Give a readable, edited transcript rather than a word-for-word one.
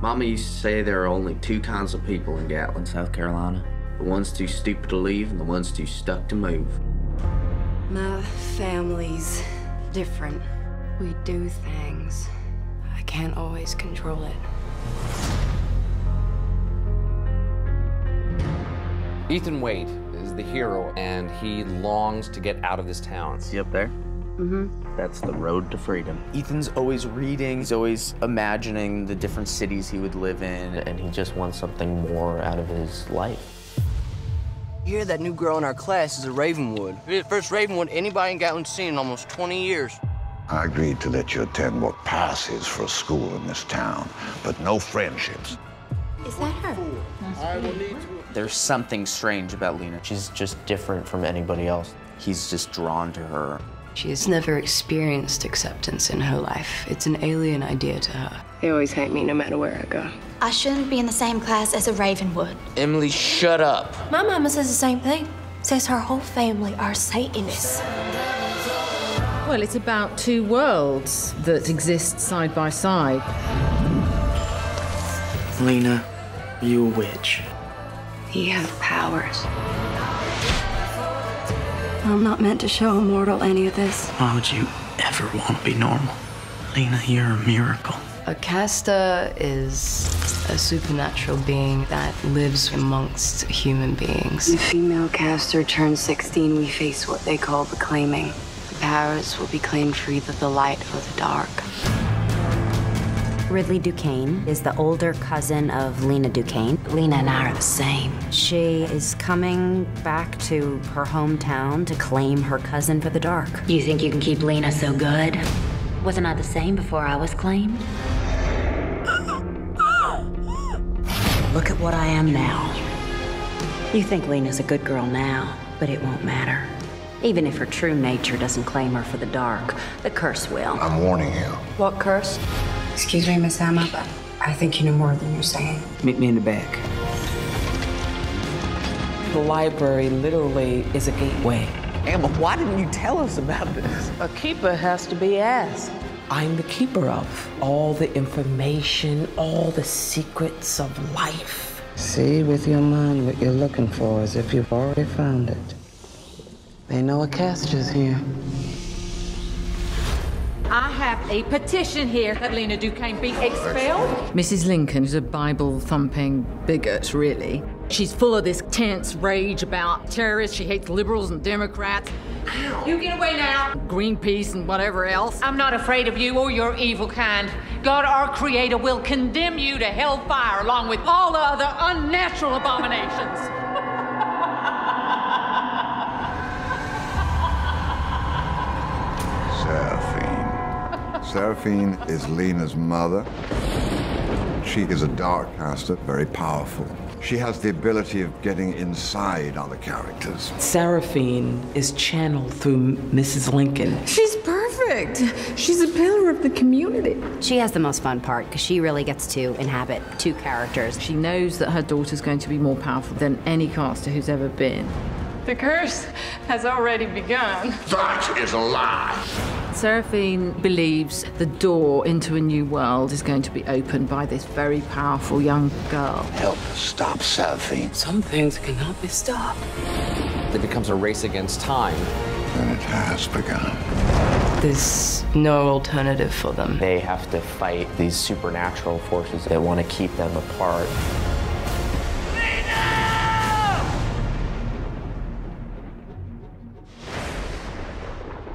Mama used to say there are only two kinds of people in Gatlin, South Carolina. The ones too stupid to leave and the ones too stuck to move. My family's different. We do things. I can't always control it. Ethan Wate is the hero, and he longs to get out of this town. See up there? Mm-hmm. That's the road to freedom. Ethan's always reading. He's always imagining the different cities he would live in. And he just wants something more out of his life. I hear that new girl in our class is a Ravenwood. We're the first Ravenwood anybody in Gatlin's seen in almost 20 years. I agreed to let you attend what passes for school in this town, but no friendships. Is that her? There's something strange about Lena. She's just different from anybody else. He's just drawn to her. She has never experienced acceptance in her life. It's an alien idea to her. They always hate me no matter where I go. I shouldn't be in the same class as a Ravenwood. Emily, shut up. My mama says the same thing. Says her whole family are Satanists. Well, it's about two worlds that exist side by side. Lena, you a witch. You have powers. I'm not meant to show a mortal any of this. Why would you ever want to be normal? Lena, you're a miracle. A caster is a supernatural being that lives amongst human beings. The female caster turns 16, we face what they call the claiming. The powers will be claimed for either the light or the dark. Ridley Duquesne is the older cousin of Lena Duquesne. Lena and I are the same. She is coming back to her hometown to claim her cousin for the dark. You think you can keep Lena so good? Wasn't I the same before I was claimed? Look at what I am now. You think Lena's a good girl now, but it won't matter. Even if her true nature doesn't claim her for the dark, the curse will. I'm warning you. What curse? Excuse me, Miss Emma, but I think you know more than you're saying. Meet me in the back. The library literally is a gateway. Emma, why didn't you tell us about this? A keeper has to be asked. I'm the keeper of all the information, all the secrets of life. See with your mind what you're looking for as if you've already found it. They know a caster's here. I have a petition here that Lena Duquesne be expelled. Mrs. Lincoln is a Bible-thumping bigot, really. She's full of this tense rage about terrorists. She hates liberals and Democrats. You get away now. Greenpeace and whatever else. I'm not afraid of you or your evil kind. God, our Creator, will condemn you to hellfire along with all the other unnatural abominations. Seraphine. Seraphine is Lena's mother. She is a dark caster, very powerful. She has the ability of getting inside other characters. Seraphine is channeled through Mrs. Lincoln. She's perfect. She's a pillar of the community. She has the most fun part because she really gets to inhabit two characters. She knows that her daughter's going to be more powerful than any caster who's ever been. The curse has already begun. That is a lie. Seraphine believes the door into a new world is going to be opened by this very powerful young girl. Help stop Seraphine. Some things cannot be stopped. It becomes a race against time. And it has begun. There's no alternative for them. They have to fight these supernatural forces that want to keep them apart.